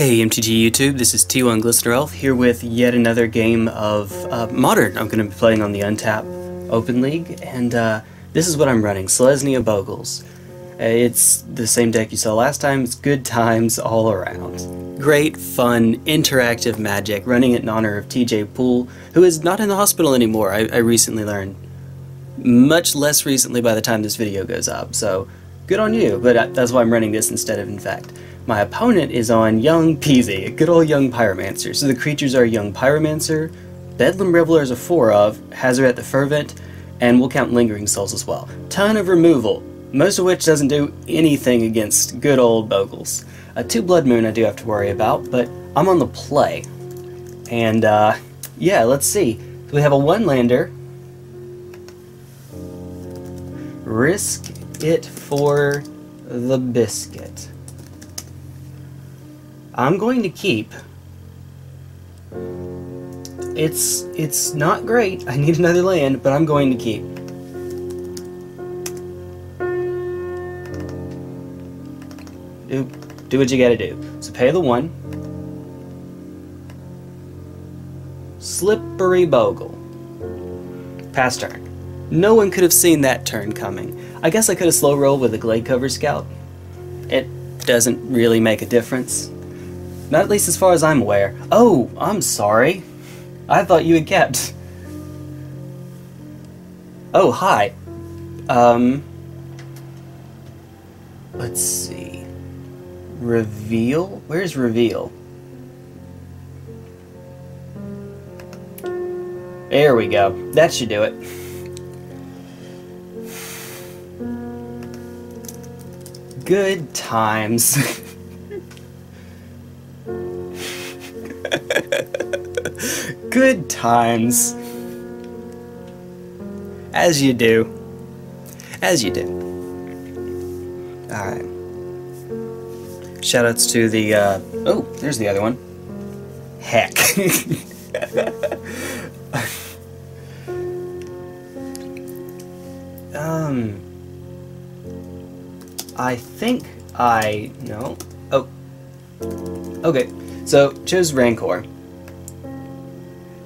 Hey MTG YouTube, this is T1 Glistener Elf here with yet another game of Modern. I'm going to be playing on the Untap Open League, and this is what I'm running, Selesnya Bogles. It's the same deck you saw last time. It's good times all around. Great, fun, interactive magic, running it in honor of TJ Poole, who is not in the hospital anymore, I recently learned. Much less recently by the time this video goes up, so good on you, but that's why I'm running this instead of In Fact. My opponent is on Young Pyromancer, a good old Young Pyromancer. So the creatures are Young Pyromancer, Bedlam Reveler is a 4/4, Hazoret the Fervent, and we'll count Lingering Souls as well. Ton of removal, most of which doesn't do anything against good old Bogles. 2 Blood Moon I do have to worry about, but I'm on the play. And yeah, let's see. So we have a 1-lander. Risk it for the biscuit. I'm going to keep. It's not great. I need another land, but I'm going to keep. Do what you gotta do. So pay the 1. Slippery Bogle. Pass turn. No one could have seen that turn coming. I guess I could have slow rolled with a Gladecover Scout. It doesn't really make a difference. Not at least as far as I'm aware. Oh, I'm sorry. I thought you had kept. Oh, hi. Let's see. Reveal? Where's reveal? There we go. That should do it. Good times. Good times. As you do. As you do. Alright. Shoutouts to the, oh, there's the other one. Heck. I think I... No. Oh. Okay. So, chose Rancor.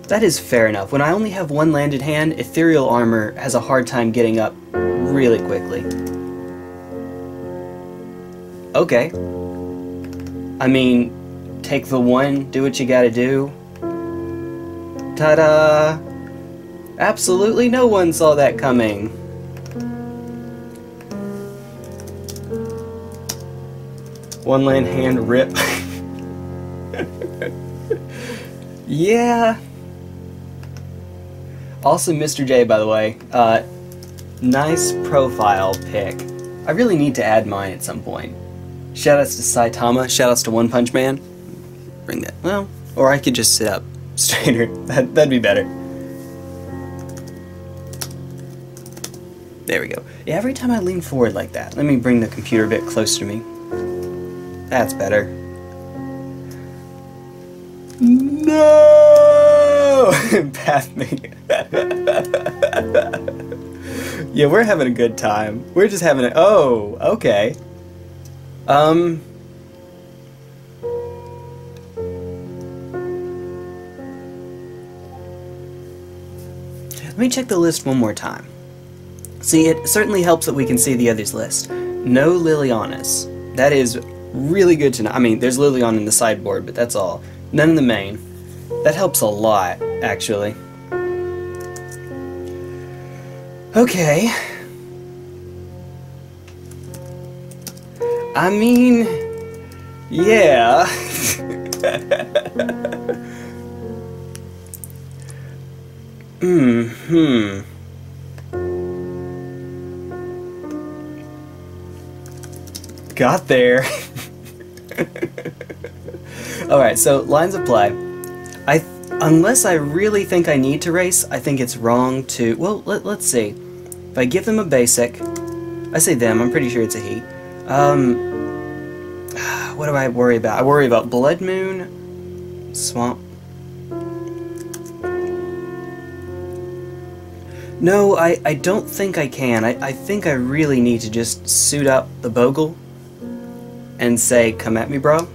That is fair enough. When I only have 1 land in hand, Ethereal Armor has a hard time getting up really quickly. Okay. I mean, take the 1, do what you gotta do. Ta-da! Absolutely no one saw that coming. One land hand, rip. Yeah. Also, Mr. J, by the way, nice profile pic. I really need to add mine at some point. Shoutouts to Saitama, shoutouts to One Punch Man. Bring that, well, or I could just sit up straighter. That'd be better. There we go. Yeah, every time I lean forward like that, let me bring the computer a bit closer to me. That's better. No! Pathmania. Yeah, we're having a good time. We're just having a... Oh, okay. Let me check the list one more time. See, it certainly helps that we can see the others' list. No Lilianas. That is really good to know. I mean, there's Liliana in the sideboard, but that's all. None in the main. That helps a lot, actually. Okay. I mean, yeah. Mm-hmm. Got there. Alright, so lines of play. Unless I really think I need to race, I think it's wrong to... Well, let's see. If I give them a basic... I say them, I'm pretty sure it's a he. What do I worry about? I worry about Blood Moon, Swamp... No, I don't think I can. I think I really need to just suit up the Bogle and say, come at me, bro.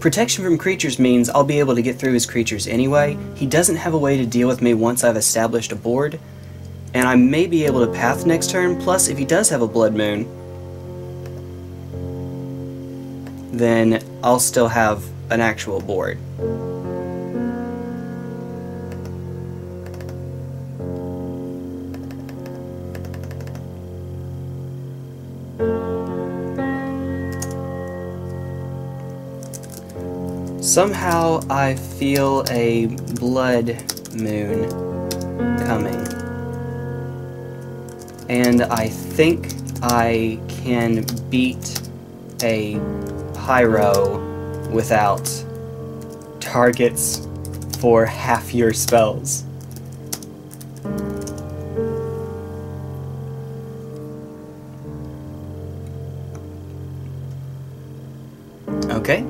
Protection from creatures means I'll be able to get through his creatures anyway, he doesn't have a way to deal with me once I've established a board, and I may be able to path next turn, plus if he does have a Blood Moon, then I'll still have an actual board. Somehow I feel a Blood Moon coming, and I think I can beat a Pyro without targets for half your spells. Okay.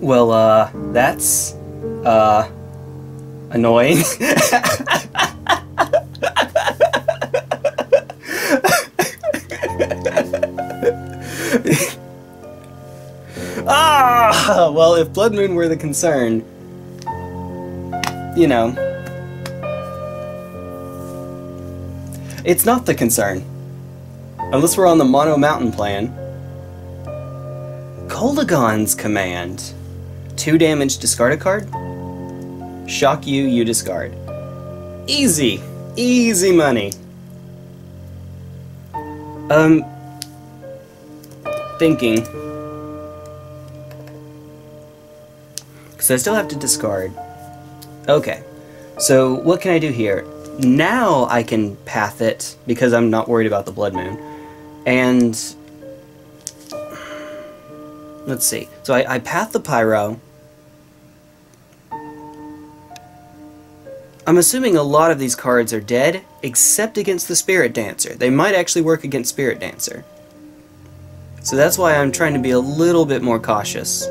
Well, that's, annoying. Ah! Well, if Blood Moon were the concern, you know. It's not the concern. Unless we're on the Mono Mountain plan. Kolaghan's Command. 2 damage, discard a card. Shock you, you discard. Easy! Easy money! Thinking. Because I still have to discard. Okay. So, what can I do here? Now I can path it, because I'm not worried about the Blood Moon. And... let's see. So I path the Pyro. I'm assuming a lot of these cards are dead, except against the Spirit Dancer. They might actually work against Spirit Dancer. So that's why I'm trying to be a little bit more cautious.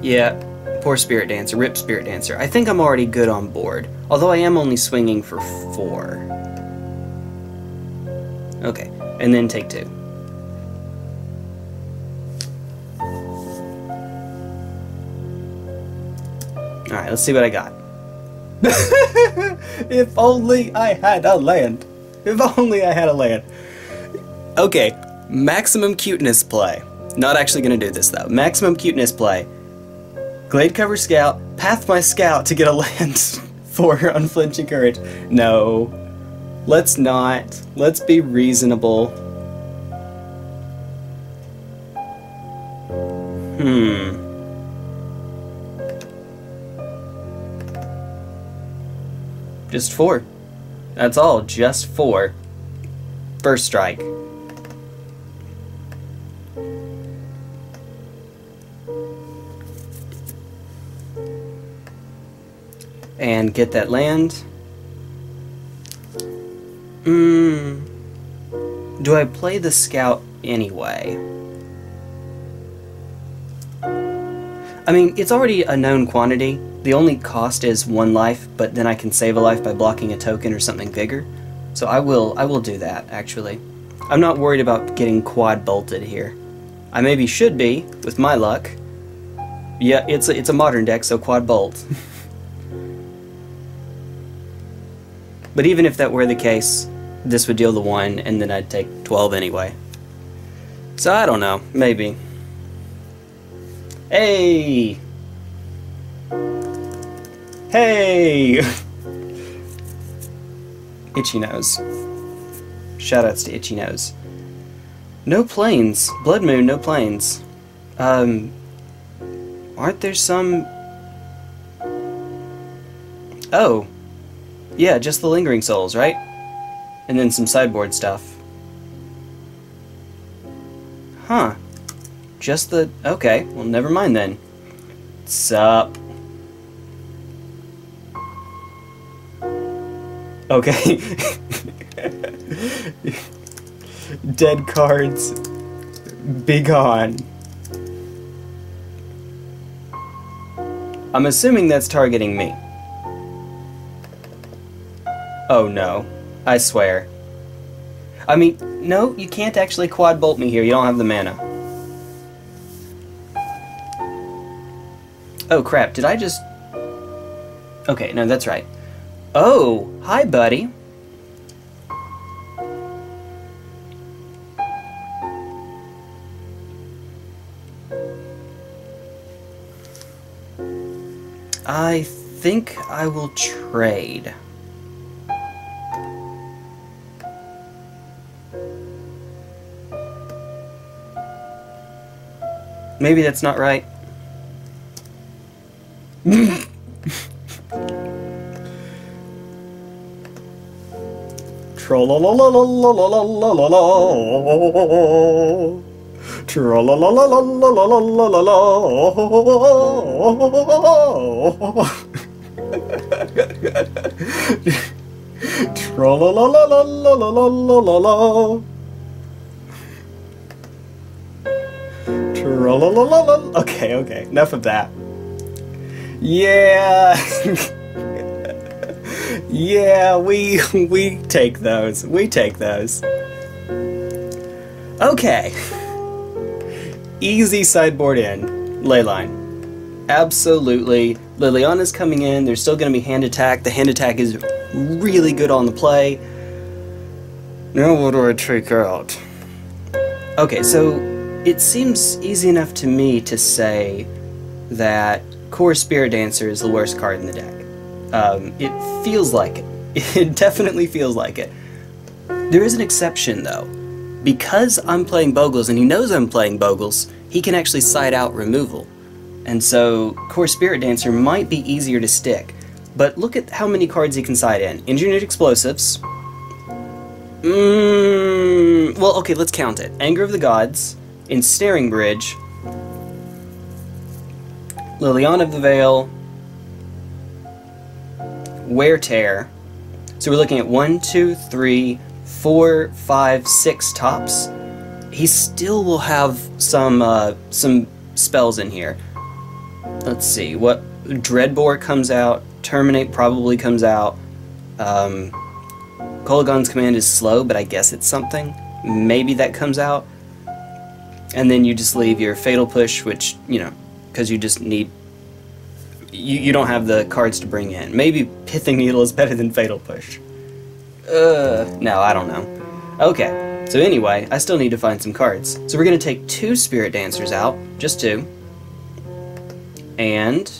Yeah, poor Spirit Dancer. Rip Spirit Dancer. I think I'm already good on board, although I am only swinging for 4. Okay, and then take 2. Alright, let's see what I got. If only I had a land. If only I had a land. Okay, maximum cuteness play. Not actually going to do this though. Maximum cuteness play. Gladecover Scout, path my scout to get a land for Unflinching Courage. No. Let's not. Let's be reasonable. Just 4. That's all, just 4. First strike. And get that land. Do I play the scout anyway? I mean, it's already a known quantity. The only cost is 1 life, but then I can save a life by blocking a token or something bigger. So I will do that, actually. I'm not worried about getting quad bolted here. I maybe should be, with my luck. Yeah, it's a modern deck, so quad bolt. But even if that were the case, this would deal the 1, and then I'd take 12 anyway. So I don't know, maybe. Hey! Hey! Itchy Nose. Shoutouts to Itchy Nose. No planes. Blood Moon, no planes. Aren't there some... oh. Yeah, just the Lingering Souls, right? And then some sideboard stuff. Huh. Just the... okay, well never mind then. Sup? Okay. Dead cards. Be gone. I'm assuming that's targeting me. Oh no, I swear. I mean, no, you can't actually quad bolt me here, you don't have the mana. Oh crap, did I just... Okay, no, that's right. Oh, hi buddy. I think I will trade. Maybe that's not right. Okay, okay, enough of that. Yeah. Yeah, we take those. We take those. Okay. Easy sideboard in. Leyline. Absolutely. Liliana's coming in. There's still going to be hand attack. The hand attack is really good on the play. Now what do I take out? Okay, so it seems easy enough to me to say that Kor Spiritdancer is the worst card in the deck. It feels like it. It definitely feels like it. There is an exception, though. Because I'm playing Bogles, and he knows I'm playing Bogles, he can actually side out removal. And so, Kor Spiritdancer might be easier to stick. But look at how many cards he can side in. Engineered Explosives. Well, okay, let's count it. Anger of the Gods. Ensnaring Bridge. Liliana of the Veil. Wear/Tear. So we're looking at 1, 2, 3, 4, 5, 6 tops. He still will have some spells in here. Let's see what Dreadbore comes out. Terminate probably comes out. Kolaghan's Command is slow, but I guess it's something. Maybe that comes out, and then you just leave your Fatal Push, which you know, because you just need. You don't have the cards to bring in. Maybe Pithing Needle is better than Fatal Push. No, I don't know. Okay, so anyway, I still need to find some cards. So we're going to take 2 Spirit Dancers out, just 2. And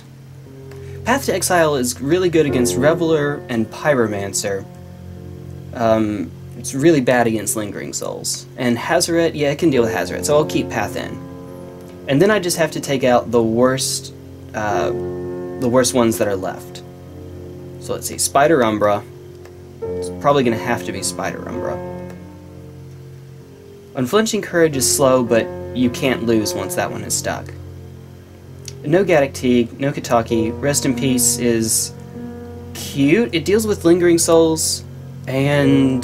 Path to Exile is really good against Reveler and Pyromancer. It's really bad against Lingering Souls. And Hazoret, yeah, it can deal with Hazoret, so I'll keep Path in. And then I just have to take out the worst ones that are left. So let's see, Spider Umbra. It's probably going to have to be Spider Umbra. Unflinching Courage is slow, but you can't lose once that one is stuck. No Gaddock Teeg, no Kataki. Rest in Peace is cute. It deals with Lingering Souls and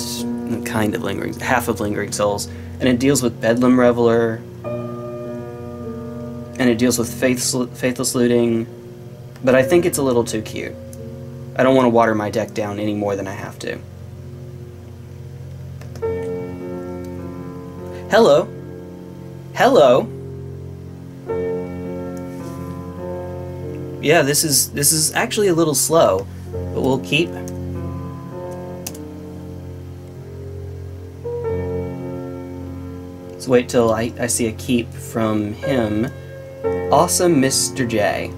kind of Lingering, half of Lingering Souls, and it deals with Bedlam Reveler, and it deals with Faithless Looting, but I think it's a little too cute. I don't want to water my deck down any more than I have to. Hello. Hello. Yeah, this is actually a little slow, but we'll keep. Let's wait till I see a keep from him. Awesome Mr. J.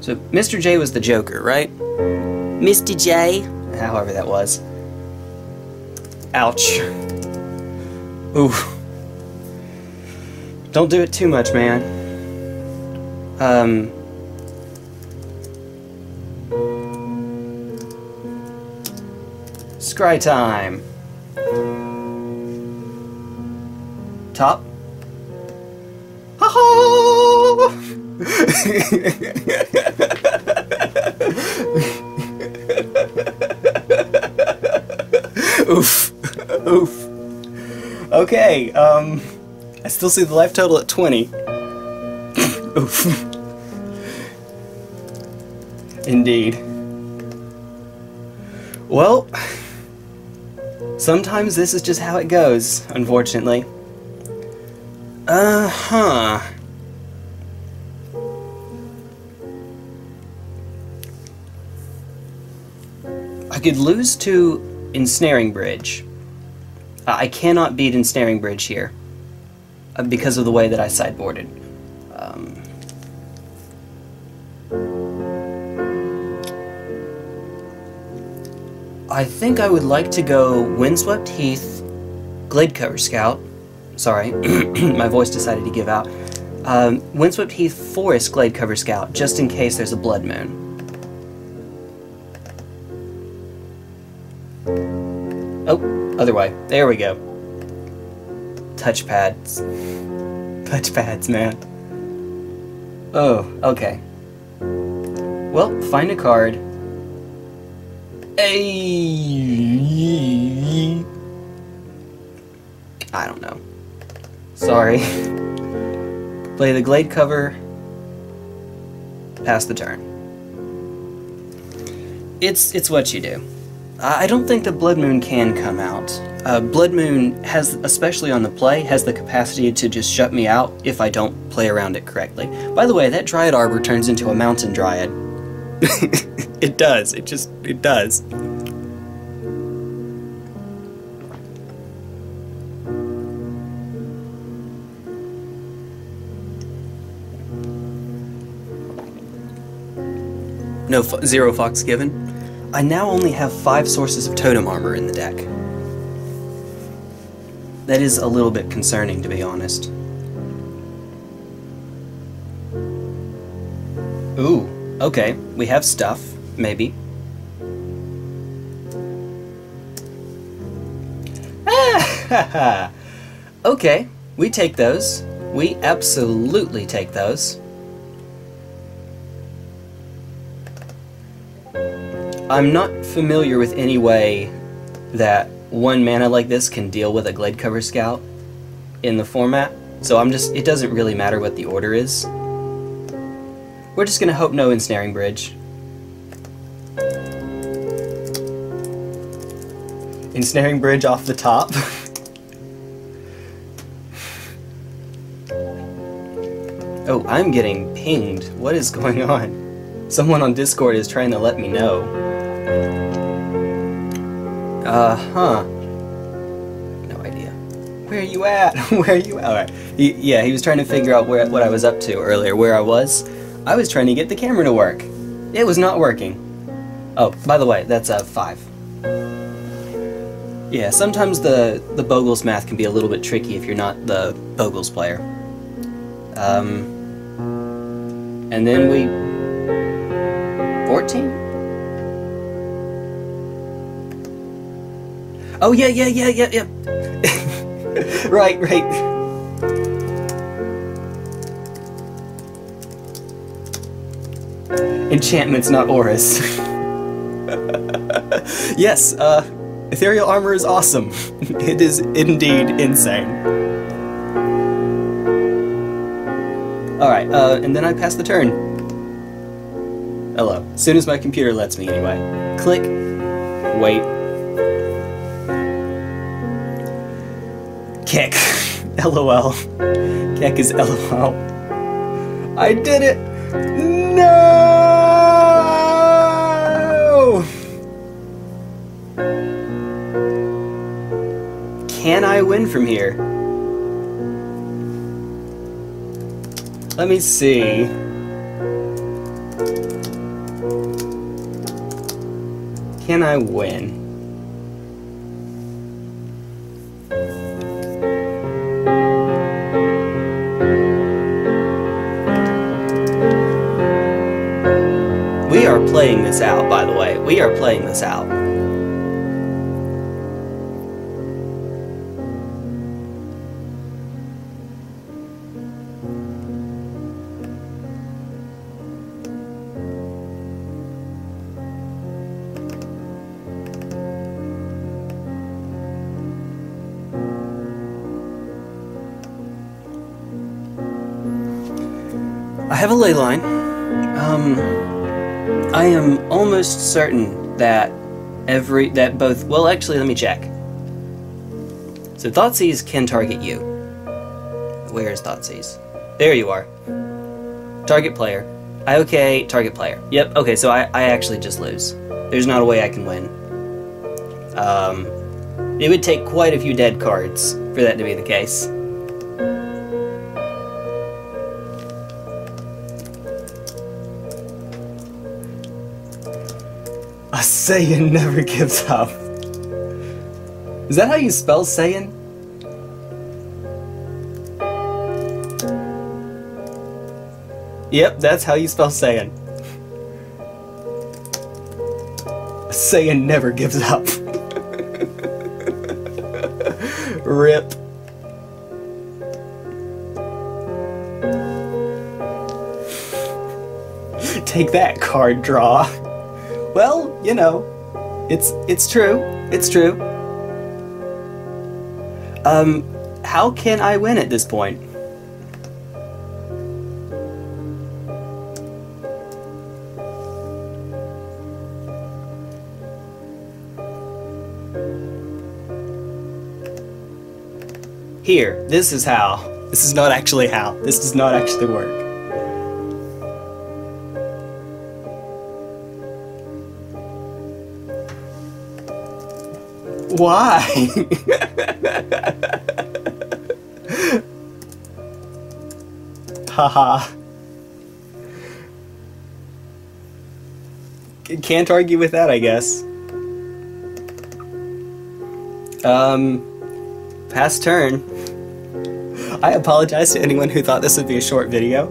So Mr. J was the Joker, right? Mr. J, however that was. Ouch. Ooh. Don't do it too much, man. Scry time. Top. Ha ha! Oof. Oof. Okay, I still see the life total at 20. Oof. Indeed. Well, sometimes this is just how it goes, unfortunately. I could lose to Ensnaring Bridge. I cannot beat Ensnaring Bridge here because of the way that I sideboarded. I think I would like to go Windswept Heath, Gladecover Scout. Sorry, my voice decided to give out. Windswept Heath, Forest Gladecover Scout, just in case there's a Blood Moon. Oh, other way. There we go. Touchpads. Touchpads, man. Oh, okay. Well, find a card. I don't know. Sorry. Play the Gladecover. Pass the turn. It's what you do. I don't think the Blood Moon can come out. Blood Moon has, especially on the play, has the capacity to just shut me out if I don't play around it correctly. By the way, that Dryad Arbor turns into a Mountain Dryad. It does. It does. No, zero fox given. I now only have 5 sources of totem armor in the deck. That is a little bit concerning, to be honest. Ooh. Okay, we have stuff, maybe. Okay, we take those. We absolutely take those. I'm not familiar with any way that one mana like this can deal with a Gladecover Scout in the format, so I'm just, it doesn't really matter what the order is. We're just gonna hope no Ensnaring Bridge. Ensnaring Bridge off the top. Oh, I'm getting pinged. What is going on? Someone on Discord is trying to let me know. No idea. Where are you at? Where are you at? Alright. Yeah, he was trying to figure out where, what I was up to earlier, where I was. I was trying to get the camera to work. It was not working. Oh, by the way, that's a 5. Yeah, sometimes the Bogles math can be a little bit tricky if you're not the Bogles player. And then we... 14? Oh, yeah. Right. Enchantments, not auras. Yes, Ethereal Armor is awesome. It is indeed insane. Alright, and then I pass the turn. Hello. As soon as my computer lets me, anyway. Click. Wait. Kick. LOL. Kick is LOL. I did it! No! Can I win from here? Let me see. Can I win? We are playing this out, by the way. We are playing this out. I have a ley line. I am almost certain that both... Well, actually, let me check. So Thoughtseize can target you. Where is Thoughtseize? There you are. Target player. Okay, target player. Yep, okay, so I actually just lose. There's not a way I can win. It would take quite a few dead cards for that to be the case. A Saiyan never gives up. Is that how you spell Saiyan? Yep, that's how you spell Saiyan. A Saiyan never gives up. RIP. Take that, card draw. Well, you know, it's true. It's true. How can I win at this point? Here, this is how. This is not actually how. This does not actually work. Why? Haha. Can't argue with that, I guess. Past turn. I apologize to anyone who thought this would be a short video.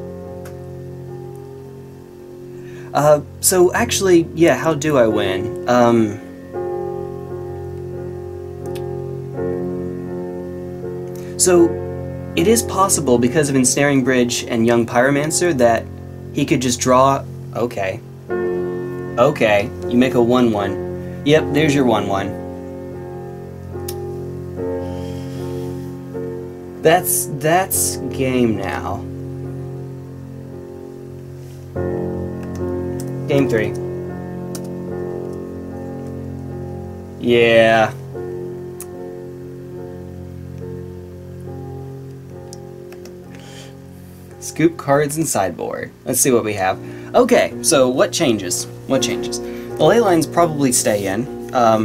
So actually, yeah, how do I win? So, it is possible because of Ensnaring Bridge and Young Pyromancer that he could just draw... Okay. Okay, you make a 1-1. Yep, there's your 1-1. That's game now. Game 3. Yeah. Scoop cards and sideboard. Let's see what we have. Okay, so what changes? What changes? The ley lines probably stay in. I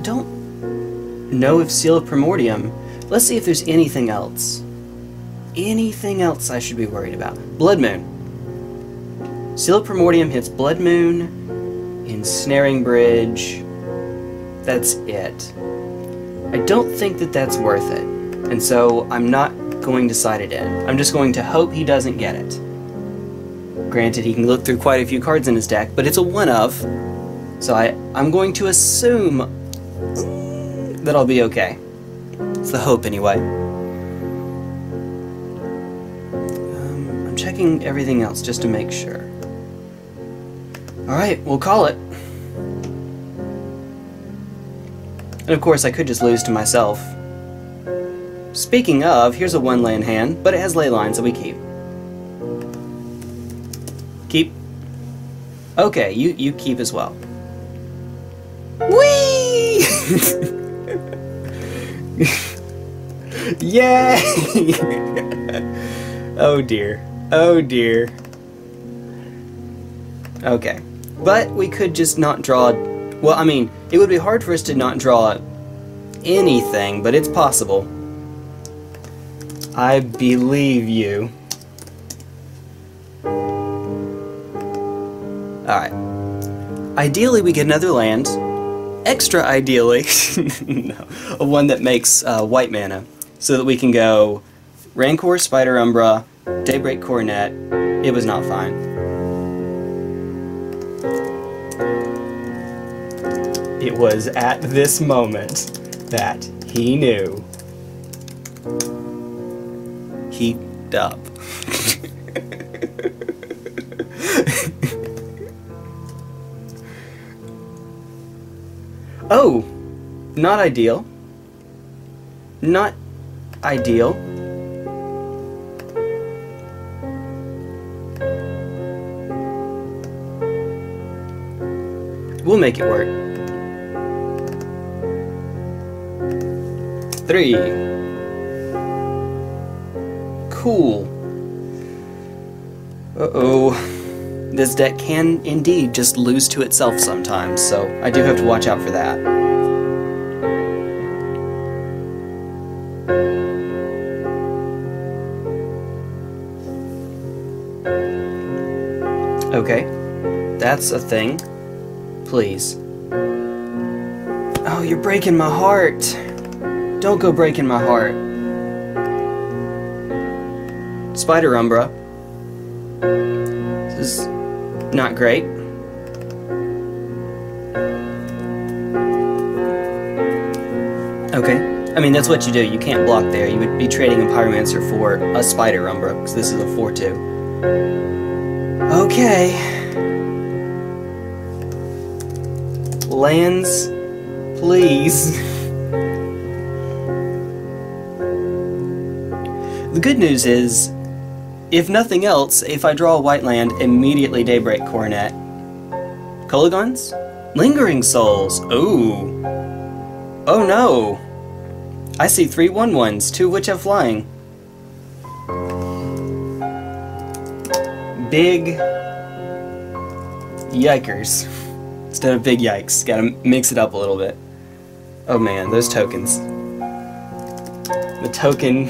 don't know if Seal of Primordium... Let's see if there's anything else. Anything else I should be worried about. Blood Moon. Seal of Primordium hits Blood Moon, Ensnaring Bridge. That's it. I don't think that that's worth it. And so I'm not going to side it in. I'm just going to hope he doesn't get it. Granted, he can look through quite a few cards in his deck, but it's a 1-of. So I'm going to assume that I'll be okay. It's the hope, anyway. I'm checking everything else just to make sure. Alright, we'll call it. And of course, I could just lose to myself. Speaking of, here's a 1-land hand, but it has ley lines that we keep. Keep. Okay, you keep as well. Whee! Yay! Oh dear. Oh dear. Okay. But we could just not draw... Well, I mean, it would be hard for us to not draw anything, but it's possible. I believe you. Alright. Ideally, we get another land. Extra ideally, no, one that makes white mana, so that we can go Rancor, Spider Umbra, Daybreak Coronet. It was not fine. It was at this moment that he knew. Heaped up. Oh, not ideal. Not ideal. We'll make it work. 3. Cool. Uh-oh. This deck can indeed just lose to itself sometimes, so I do have to watch out for that. Okay, that's a thing. Please. Oh, you're breaking my heart. Don't go breaking my heart. Spider Umbra. This is not great. Okay, I mean, that's what you do. You can't block there. You would be trading a Pyromancer for a Spider Umbra, because this is a 4-2. Okay. Lands, please. The good news is, if nothing else, if I draw a white land, immediately Daybreak Coronet. Kolaghan's? Lingering Souls. Ooh. Oh no. I see 3/1/1s, 2 which have flying. Big yikers instead of big yikes. Gotta mix it up a little bit. Oh man, those tokens. The token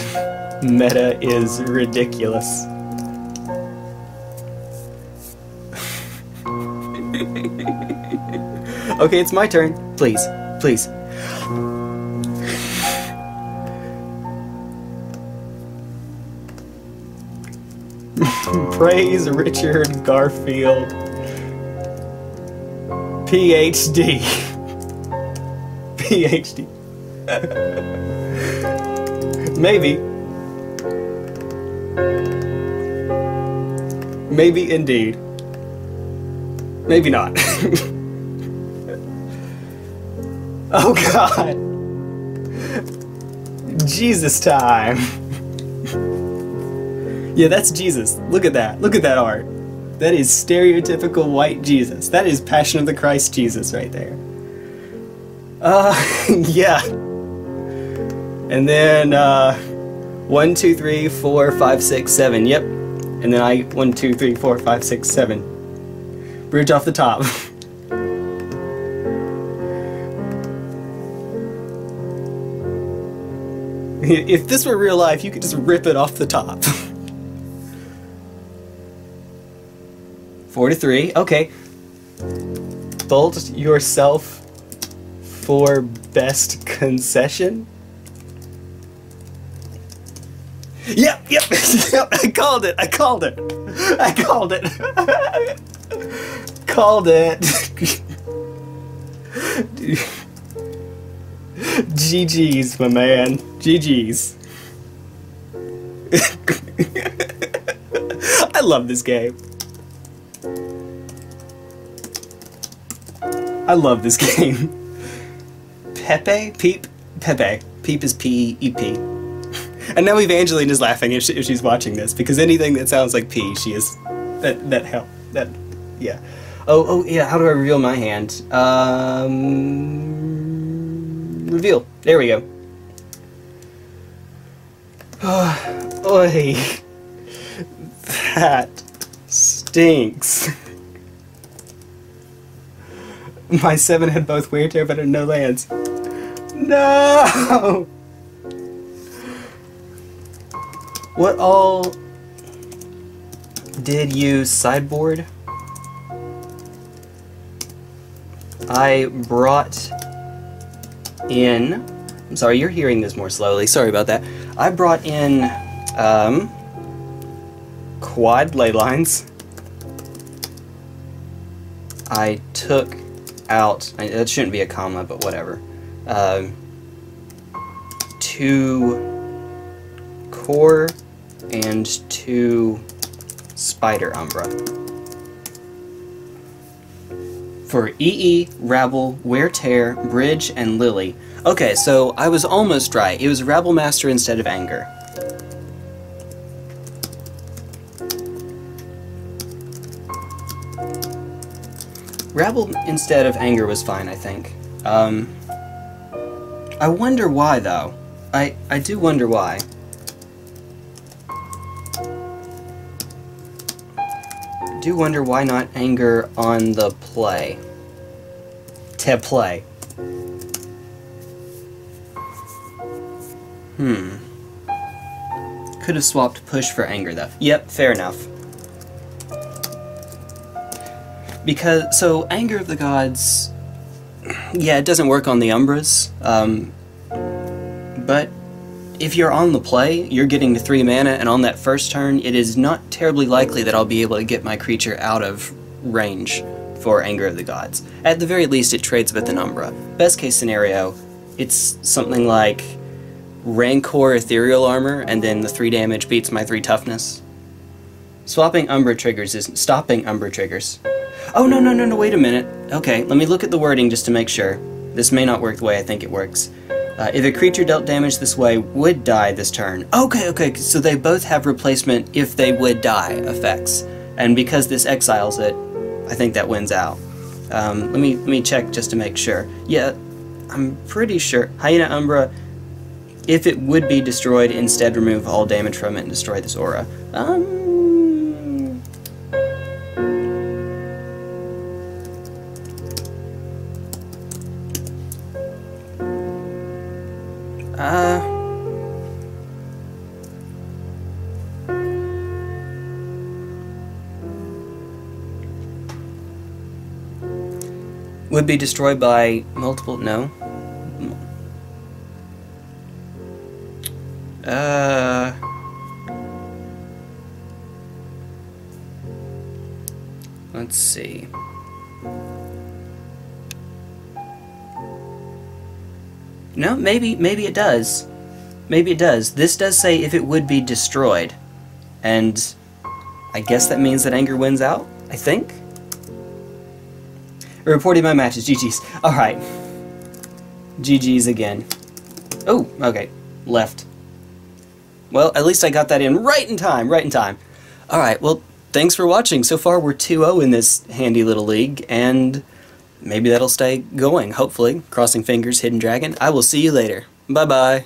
meta is ridiculous. Okay, it's my turn. Please, please. Praise Richard Garfield, PhD. PhD. Maybe indeed. Maybe not. Oh God. Jesus time. Yeah, that's Jesus. Look at that. Look at that art. That is stereotypical white Jesus. That is Passion of the Christ Jesus right there. Yeah. And then, 1, 2, 3, 4, 5, 6, 7. Yep. And then 1, 2, 3, 4, 5, 6, 7. Bridge off the top. If this were real life, you could just rip it off the top. 4-3, okay. Bolt yourself for best concession. Yep, I called it, called it. GG's, my man, GG's. I love this game. I love this game. Pepe? Peep? Pepe. Peep is P-E-P. And now Evangeline is laughing if she's watching this, because anything that sounds like P, she is... That help. That... yeah. Oh, yeah, how do I reveal my hand? Reveal. There we go. Oh, oy. That stinks. My 7 had both Wear/Tear but had no lands. No! What all did you sideboard? I brought in... I'm sorry, you're hearing this more slowly. Sorry about that. I brought in quad ley lines. I took... out, that shouldn't be a comma, but whatever. 2 Kor and 2 Spider Umbra. For EE, Rabble, Wear/Tear, Bridge, and Lily. Okay, so I was almost right. It was Rabble Master instead of Anger. Rabble instead of Anger was fine, I think. I wonder why, though. I do wonder why. I do wonder why not Anger on the play. To play. Could have swapped Push for Anger, though. Yep, fair enough. Because, so, Anger of the Gods, yeah, it doesn't work on the Umbras, but if you're on the play, you're getting to 3 mana, and on that first turn, it is not terribly likely that I'll be able to get my creature out of range for Anger of the Gods. At the very least, it trades with an Umbra. Best case scenario, it's something like Rancor, Ethereal Armor, and then the 3 damage beats my 3 toughness. Swapping Umbra triggers isn't stopping Umbra triggers. Oh, no, wait a minute. Okay, let me look at the wording just to make sure. This may not work the way I think it works. If a creature dealt damage this way would die this turn. Okay, so they both have replacement if they would die effects. And because this exiles it, I think that wins out. Let me check just to make sure. Yeah, I'm pretty sure. Hyena Umbra, if it would be destroyed, instead remove all damage from it and destroy this aura. Would be destroyed by multiple... no. Let's see. No, maybe it does. Maybe it does. This does say if it would be destroyed. And I guess that means that Anger wins out, I think? Reporting my matches, GG's. Alright. GG's again. Oh, okay. Left. Well, at least I got that in right in time. Alright, well, thanks for watching. So far we're 2-0 in this handy little league, and maybe that'll stay going, hopefully. Crossing fingers, Hidden Dragon. I will see you later. Bye-bye.